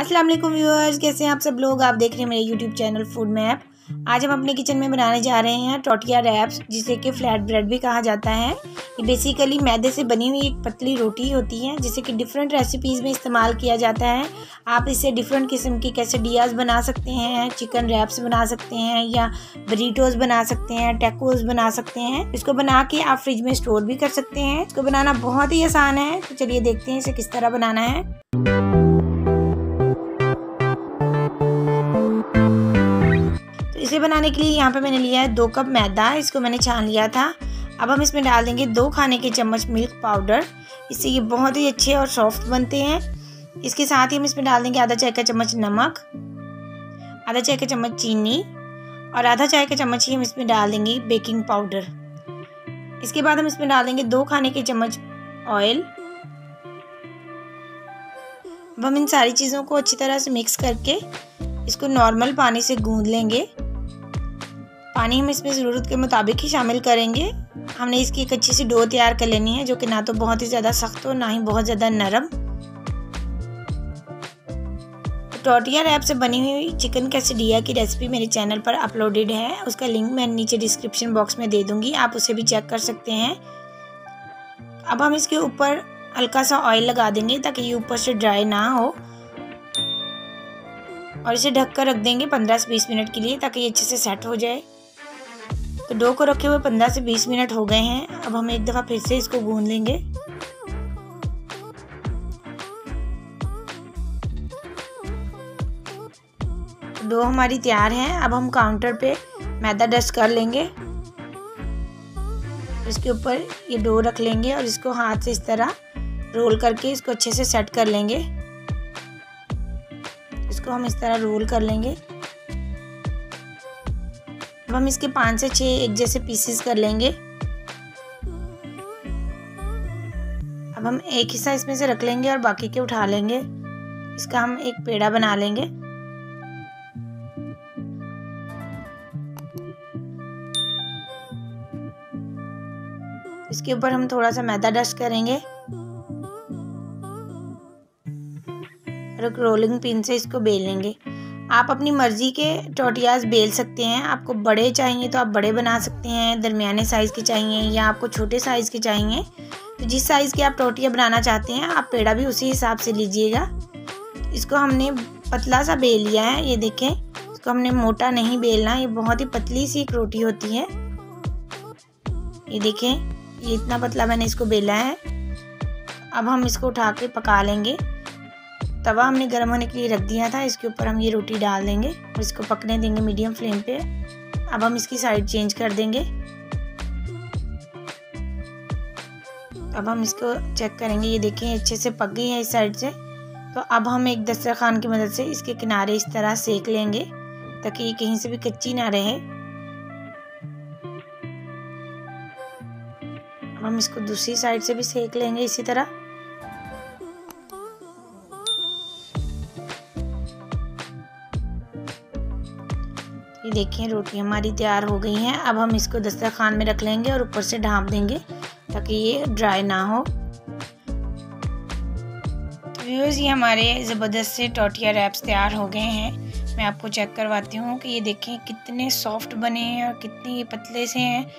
अस्सलाम वालेकुम व्यूअर्स, कैसे हैं आप सब लोग। आप देख रहे हैं मेरे यूट्यूब चैनल फूड मैप। आज हम अपने किचन में बनाने जा रहे हैं टोटिया रैप्स, जिसे कि फ्लैट ब्रेड भी कहा जाता है। ये बेसिकली मैदे से बनी हुई एक पतली रोटी होती है, जिसे कि डिफरेंट रेसिपीज़ में इस्तेमाल किया जाता है। आप इसे डिफरेंट किस्म की कैसेडियाज़ बना सकते हैं, चिकन रैप्स बना सकते हैं या बरीटोज़ बना सकते हैं, टैकोज़ बना सकते हैं। इसको बना के आप फ्रिज में स्टोर भी कर सकते हैं। इसको बनाना बहुत ही आसान है, तो चलिए देखते हैं इसे किस तरह बनाना है। इसे बनाने के लिए यहाँ पे मैंने लिया है 2 कप मैदा, इसको मैंने छान लिया था। अब हम इसमें डाल देंगे 2 खाने के चम्मच मिल्क पाउडर, इससे ये बहुत ही अच्छे और सॉफ्ट बनते हैं। इसके साथ ही हम इसमें डाल देंगे आधा चाय का चम्मच नमक, आधा चाय का चम्मच चीनी और आधा चाय का चम्मच ही हम इसमें डाल देंगे बेकिंग पाउडर। इसके बाद हम इसमें डाल देंगे 2 खाने के चम्मच ऑयल। अब हम इन सारी चीज़ों को अच्छी तरह से मिक्स करके इसको नॉर्मल पानी से गूंद लेंगे। पानी हम इसमें ज़रूरत के मुताबिक ही शामिल करेंगे। हमने इसकी एक अच्छी सी डो तैयार कर लेनी है, जो कि ना तो बहुत ही ज़्यादा सख्त हो ना ही बहुत ज़्यादा नरम। टोटिया रैप से बनी हुई चिकन कैसेडिया की रेसिपी मेरे चैनल पर अपलोडेड है, उसका लिंक मैं नीचे डिस्क्रिप्शन बॉक्स में दे दूँगी, आप उसे भी चेक कर सकते हैं। अब हम इसके ऊपर हल्का सा ऑयल लगा देंगे ताकि ये ऊपर से ड्राई ना हो, और इसे ढक कर रख देंगे 15 से 20 मिनट के लिए ताकि ये अच्छे से सेट हो जाए। तो डो को रखे हुए 15 से 20 मिनट हो गए हैं। अब हम एक दफ़ा फिर से इसको गूंद लेंगे। डो हमारी तैयार है। अब हम काउंटर पे मैदा डस्ट कर लेंगे, इसके ऊपर ये डो रख लेंगे और इसको हाथ से इस तरह रोल करके इसको अच्छे से सेट कर लेंगे। इसको हम इस तरह रोल कर लेंगे। अब हम इसके 5 से 6 एक जैसे पीसेस कर लेंगे। अब हम एक हिस्सा इसमें से रख लेंगे और बाकी के उठा लेंगे। इसका हम एक पेड़ा बना लेंगे। इसके ऊपर हम थोड़ा सा मैदा डस्ट करेंगे और एक रोलिंग पिन से इसको बेल लेंगे। आप अपनी मर्ज़ी के टोटियाज़ बेल सकते हैं। आपको बड़े चाहिए तो आप बड़े बना सकते हैं, दरमियाने साइज़ के चाहिए या आपको छोटे साइज़ के चाहिए, तो जिस साइज़ के आप टोटिया बनाना चाहते हैं आप पेड़ा भी उसी हिसाब से लीजिएगा। इसको हमने पतला सा बेल लिया है, ये देखें, इसको हमने मोटा नहीं बेलना, ये बहुत ही पतली सी एक रोटी होती है। ये देखें, ये इतना पतला मैंने इसको बेला है। अब हम इसको उठा के पका लेंगे। तवा हमने गर्म होने के लिए रख दिया था, इसके ऊपर हम ये रोटी डाल देंगे और इसको पकने देंगे मीडियम फ्लेम पे। अब हम इसकी साइड चेंज कर देंगे। अब हम इसको चेक करेंगे, ये देखें अच्छे से पक गई है इस साइड से। तो अब हम एक दस्तरखान की मदद से इसके किनारे इस तरह सेक लेंगे ताकि ये कहीं से भी कच्ची ना रहे। अब हम इसको दूसरी साइड से भी सेक लेंगे इसी तरह। ये देखिए, रोटी हमारी तैयार हो गई है। अब हम इसको दस्तरखान में रख लेंगे और ऊपर से ढाँप देंगे ताकि ये ड्राई ना हो। व्यूअर्स, ये हमारे ज़बरदस्त से टोटिया रैप्स तैयार हो गए हैं। मैं आपको चेक करवाती हूँ कि ये देखें कितने सॉफ्ट बने हैं और कितने पतले से हैं।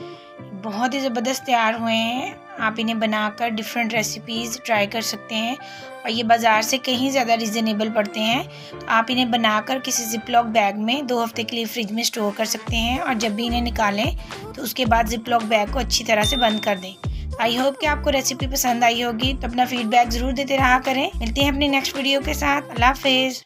बहुत ही ज़बरदस्त तैयार हुए हैं। आप इन्हें बनाकर डिफरेंट रेसिपीज़ ट्राई कर सकते हैं और ये बाज़ार से कहीं ज़्यादा रिजनेबल पड़ते हैं। तो आप इन्हें बनाकर किसी जिपलॉक बैग में 2 हफ्ते के लिए फ्रिज में स्टोर कर सकते हैं, और जब भी इन्हें निकालें तो उसके बाद जिपलॉक बैग को अच्छी तरह से बंद कर दें। आई होप कि आपको रेसिपी पसंद आई होगी, तो अपना फीडबैक ज़रूर देते रहा करें। मिलते हैं अपने नेक्स्ट वीडियो के साथ। अल्लाह हाफिज़।